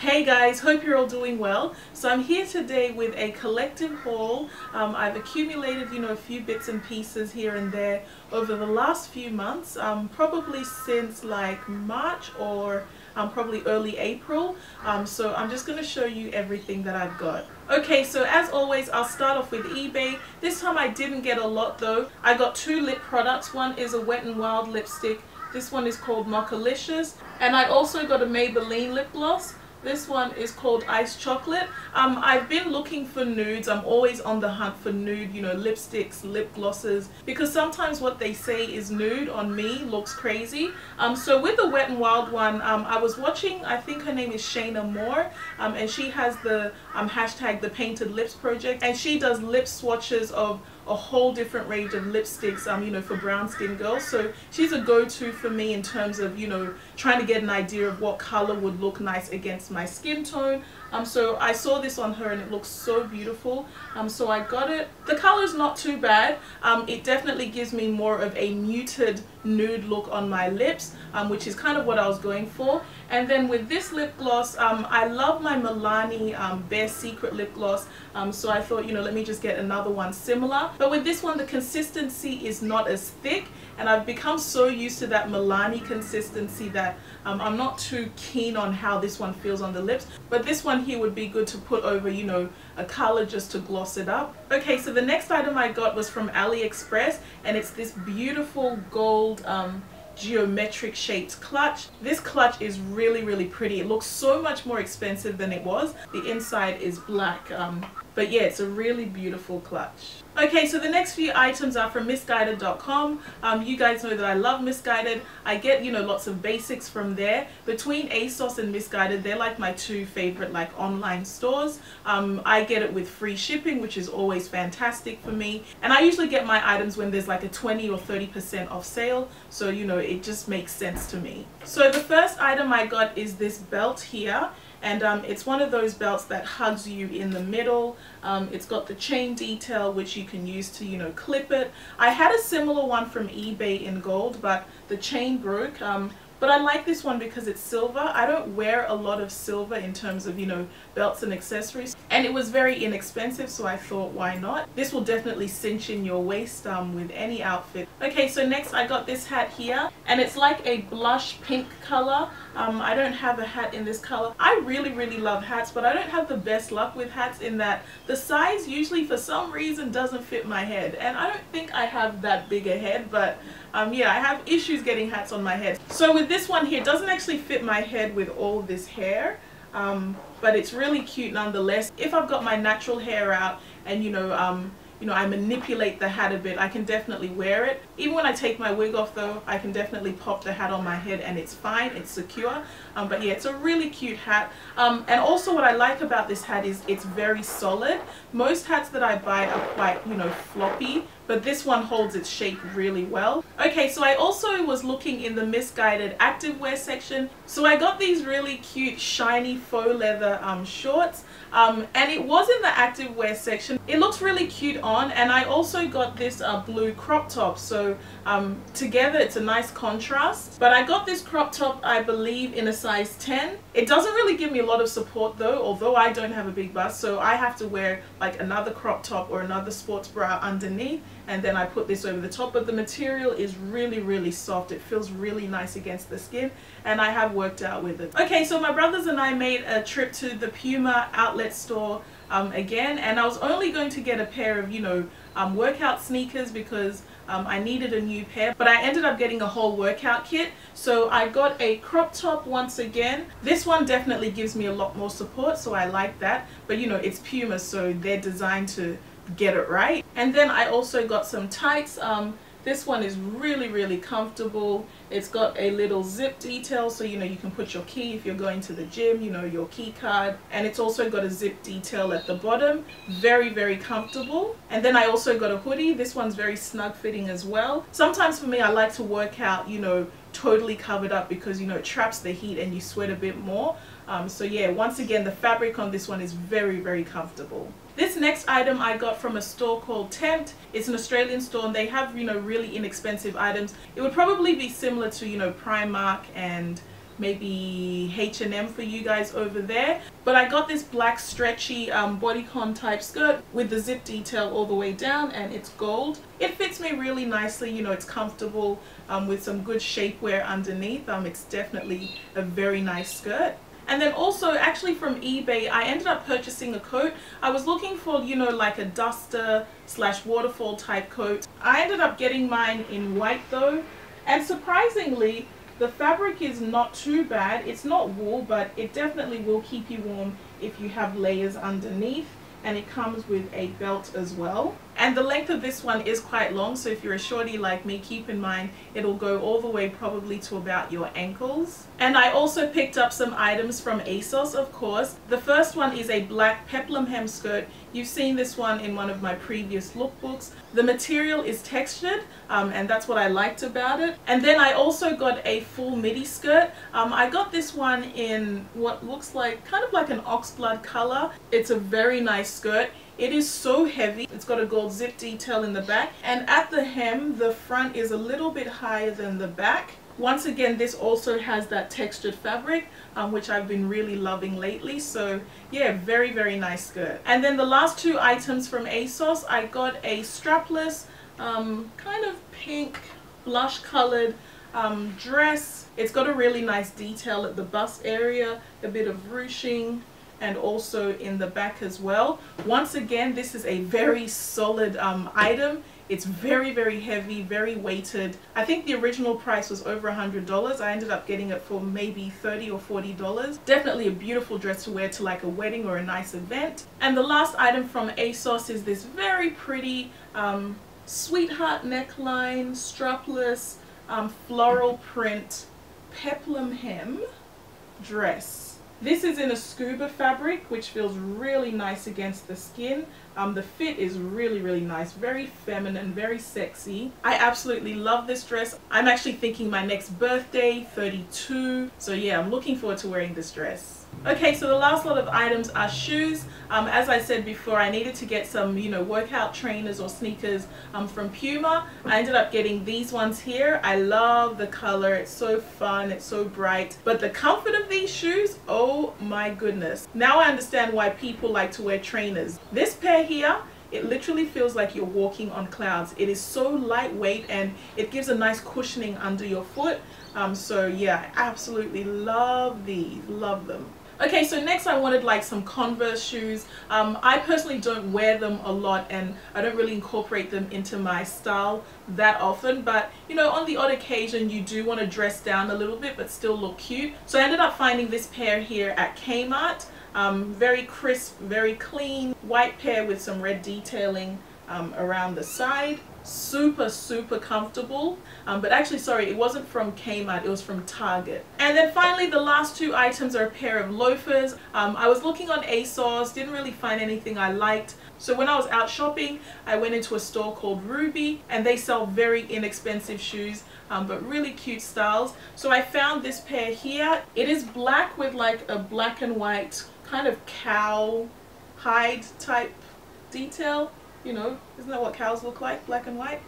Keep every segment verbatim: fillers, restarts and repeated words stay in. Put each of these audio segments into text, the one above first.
Hey guys, hope you're all doing well. So I'm here today with a collective haul. Um, I've accumulated, you know, a few bits and pieces here and there over the last few months, um, probably since like March or um, probably early April. Um, so I'm just going to show you everything that I've got. Okay, so as always, I'll start off with eBay. This time I didn't get a lot though. I got two lip products. One is a Wet n Wild lipstick. This one is called Mockalicious. And I also got a Maybelline lip gloss. This one is called Ice Chocolate. Um, I've been looking for nudes. I'm always on the hunt for nude, you know, lipsticks, lip glosses, because sometimes what they say is nude on me looks crazy. Um, so with the Wet n Wild one, um, I was watching, I think her name is Shana Moore, um, and she has the um, hashtag the Painted Lips Project, and she does lip swatches of a whole different range of lipsticks, um, you know, for brown skin girls. So she's a go-to for me in terms of, you know, trying to get an idea of what color would look nice against my skin tone. Um, so I saw this on her and it looks so beautiful. Um, so I got it. The color's not too bad. Um, it definitely gives me more of a muted nude look on my lips, um, which is kind of what I was going for. And then with this lip gloss, um, I love my Milani um, Bare Secret lip gloss. Um, so I thought, you know, let me just get another one similar. But with this one, the consistency is not as thick. And I've become so used to that Milani consistency that um, I'm not too keen on how this one feels on the lips. But this one here would be good to put over, you know, a color just to gloss it up. Okay, so the next item I got was from AliExpress, and it's this beautiful gold um, geometric shaped clutch. This clutch is really, really pretty. It looks so much more expensive than it was. The inside is black. Um, But yeah, it's a really beautiful clutch. Okay, so the next few items are from Missguided dot com. Um, you guys know that I love Missguided. I get, you know, lots of basics from there. Between ASOS and Missguided, they're like my two favorite like online stores. Um, I get it with free shipping, which is always fantastic for me. And I usually get my items when there's like a twenty or thirty percent off sale. So, you know, it just makes sense to me. So the first item I got is this belt here. And um, it's one of those belts that hugs you in the middle. Um, it's got the chain detail, which you can use to, you know, clip it. I had a similar one from eBay in gold, but the chain broke. Um, but I like this one because it's silver. I don't wear a lot of silver in terms of, you know, belts and accessories. And it was very inexpensive, so I thought, why not? This will definitely cinch in your waist um, with any outfit. Okay, so next I got this hat here. And it's like a blush pink color. Um, I don't have a hat in this color. I really, really love hats, but I don't have the best luck with hats in that the size usually for some reason doesn't fit my head. And I don't think I have that big a head, but um, yeah, I have issues getting hats on my head. So with this one here, it doesn't actually fit my head with all this hair, um, but it's really cute nonetheless. If I've got my natural hair out and, you know, um, you know, I manipulate the hat a bit, I can definitely wear it. Even when I take my wig off though, I can definitely pop the hat on my head and it's fine, it's secure. Um, but yeah, it's a really cute hat. Um, and also what I like about this hat is it's very solid. Most hats that I buy are quite, you know, floppy, but this one holds its shape really well. Okay, so I also was looking in the Missguided activewear section. So I got these really cute shiny faux leather um, shorts, um, and it was in the activewear section. It looks really cute on, and I also got this uh, blue crop top. So um, together it's a nice contrast. But I got this crop top, I believe, in a size ten. It doesn't really give me a lot of support though, although I don't have a big bust, so I have to wear like another crop top or another sports bra underneath. And then I put this over the top, but the material is really, really soft. It feels really nice against the skin, and I have worked out with it. Okay, so my brothers and I made a trip to the Puma outlet store um, again, and I was only going to get a pair of, you know, um, workout sneakers because um, I needed a new pair, but I ended up getting a whole workout kit. So I got a crop top once again. This one definitely gives me a lot more support, so I like that. But, you know, it's Puma, so they're designed to get it right. And then I also got some tights. Um, this one is really, really comfortable. It's got a little zip detail, so you know you can put your key if you're going to the gym, you know, your key card. And it's also got a zip detail at the bottom. Very, very comfortable. And then I also got a hoodie. This one's very snug fitting as well. Sometimes for me, I like to work out, you know, totally covered up because, you know, it traps the heat and you sweat a bit more. Um, so yeah, once again, the fabric on this one is very, very comfortable. This next item I got from a store called Tempt. It's an Australian store and they have, you know, really inexpensive items. It would probably be similar to, you know, Primark and maybe H and M for you guys over there. But I got this black stretchy um, bodycon type skirt with the zip detail all the way down, and it's gold. It fits me really nicely, you know, it's comfortable um, with some good shapewear underneath. Um, it's definitely a very nice skirt. And then also, actually from eBay, I ended up purchasing a coat. I was looking for, you know, like a duster slash waterfall type coat. I ended up getting mine in white though. And surprisingly, the fabric is not too bad. It's not wool, but it definitely will keep you warm if you have layers underneath. And it comes with a belt as well. And the length of this one is quite long, so if you're a shorty like me, keep in mind it'll go all the way probably to about your ankles. And I also picked up some items from ASOS, of course. The first one is a black peplum hem skirt. You've seen this one in one of my previous lookbooks. The material is textured, um, and that's what I liked about it. And then I also got a full midi skirt. Um, I got this one in what looks like kind of like an oxblood color. It's a very nice skirt. It is so heavy. It's got a gold zip detail in the back, and at the hem the front is a little bit higher than the back. Once again, this also has that textured fabric, um, which I've been really loving lately. So yeah, very very nice skirt. And then the last two items from ASOS, I got a strapless um, kind of pink blush colored um, dress. It's got a really nice detail at the bust area, a bit of ruching, and also in the back as well. Once again, this is a very solid um, item. It's very, very heavy, very weighted. I think the original price was over one hundred dollars. I ended up getting it for maybe thirty or forty dollars. Definitely a beautiful dress to wear to like a wedding or a nice event. And the last item from ASOS is this very pretty um, sweetheart neckline, strapless, um, floral print, peplum hem dress. This is in a scuba fabric, which feels really nice against the skin. Um, the fit is really, really nice. Very feminine, very sexy. I absolutely love this dress. I'm actually thinking my next birthday, thirty-two. So yeah, I'm looking forward to wearing this dress. Okay, so the last lot of items are shoes. Um, as I said before, I needed to get some, you know, workout trainers or sneakers um, from Puma. I ended up getting these ones here. I love the color. It's so fun. It's so bright. But the comfort of these shoes, oh my goodness. Now I understand why people like to wear trainers. This pair here, it literally feels like you're walking on clouds. It is so lightweight and it gives a nice cushioning under your foot. Um, so yeah, I absolutely love these. Love them. Okay, so next I wanted like some Converse shoes. Um, I personally don't wear them a lot and I don't really incorporate them into my style that often, but you know, on the odd occasion you do want to dress down a little bit but still look cute. So I ended up finding this pair here at Kmart. Um, very crisp, very clean, white pair with some red detailing um, around the side. Super super comfortable, um, but actually sorry, it wasn't from Kmart, it was from Target. And then finally the last two items are a pair of loafers. um, I was looking on ASOS, didn't really find anything I liked, so when I was out shopping I went into a store called Ruby, and they sell very inexpensive shoes, um, but really cute styles. So I found this pair here. It is black with like a black and white kind of cow hide type detail. You know, isn't that what cows look like, black and white?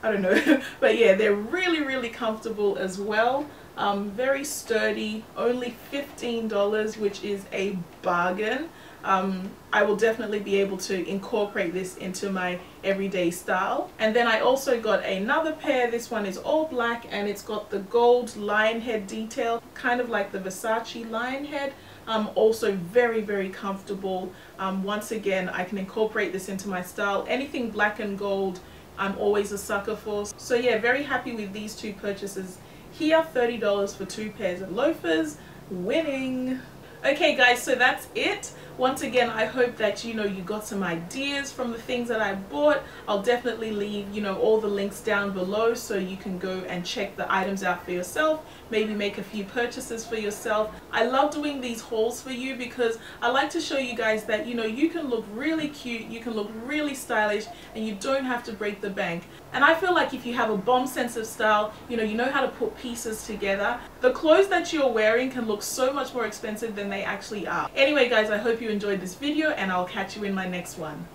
I don't know. But yeah, they're really, really comfortable as well. Um, very sturdy, only fifteen dollars, which is a bargain. Um, I will definitely be able to incorporate this into my everyday style. And then I also got another pair. This one is all black and it's got the gold lion head detail, kind of like the Versace lion head. Um, also very very comfortable. Um, once again, I can incorporate this into my style. Anything black and gold, I'm always a sucker for. So yeah, very happy with these two purchases here. thirty dollars for two pairs of loafers. Winning! Okay guys, so that's it. Once again, I hope that, you know, you got some ideas from the things that I bought. I'll definitely leave, you know, all the links down below so you can go and check the items out for yourself. Maybe make a few purchases for yourself. I love doing these hauls for you because I like to show you guys that, you know, you can look really cute, you can look really stylish, and you don't have to break the bank. And I feel like if you have a bomb sense of style, you know, you know how to put pieces together, the clothes that you're wearing can look so much more expensive than they actually are. Anyway guys, I hope you enjoyed this video and I'll catch you in my next one.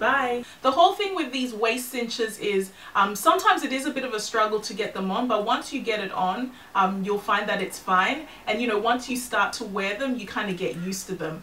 Bye. The whole thing with these waist cinches is um, sometimes it is a bit of a struggle to get them on, but once you get it on, um, you'll find that it's fine. And you know, once you start to wear them, you kind of get used to them.